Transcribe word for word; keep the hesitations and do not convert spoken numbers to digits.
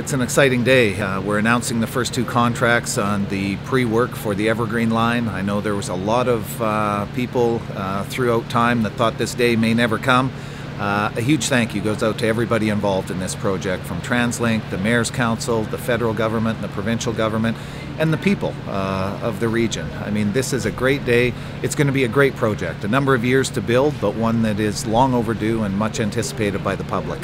It's an exciting day. Uh, we're announcing the first two contracts on the pre-work for the Evergreen Line. I know there was a lot of uh, people uh, throughout time that thought this day may never come. Uh, a huge thank you goes out to everybody involved in this project, from TransLink, the Mayor's Council, the federal government, and the provincial government, and the people uh, of the region. I mean, this is a great day. It's going to be a great project. A number of years to build, but one that is long overdue and much anticipated by the public.